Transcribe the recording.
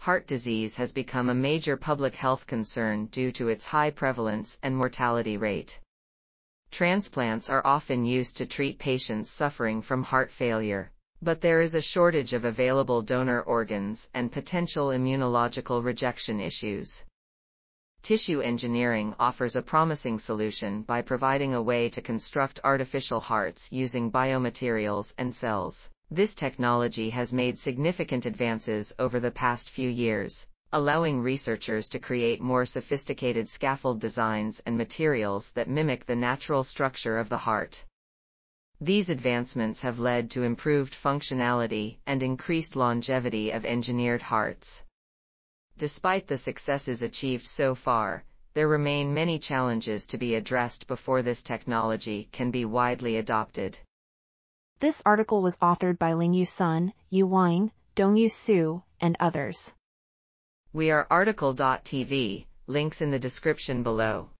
heart disease has become a major public health concern due to its high prevalence and mortality rate. Transplants are often used to treat patients suffering from heart failure, but there is a shortage of available donor organs and potential immunological rejection issues. Tissue engineering offers a promising solution by providing a way to construct artificial hearts using biomaterials and cells. This technology has made significant advances over the past few years, allowing researchers to create more sophisticated scaffold designs and materials that mimic the natural structure of the heart. These advancements have led to improved functionality and increased longevity of engineered hearts. Despite the successes achieved so far, there remain many challenges to be addressed before this technology can be widely adopted. This article was authored by Lingyu Sun, Yu Wang, Dongyu Su, and others. We are article.tv, links in the description below.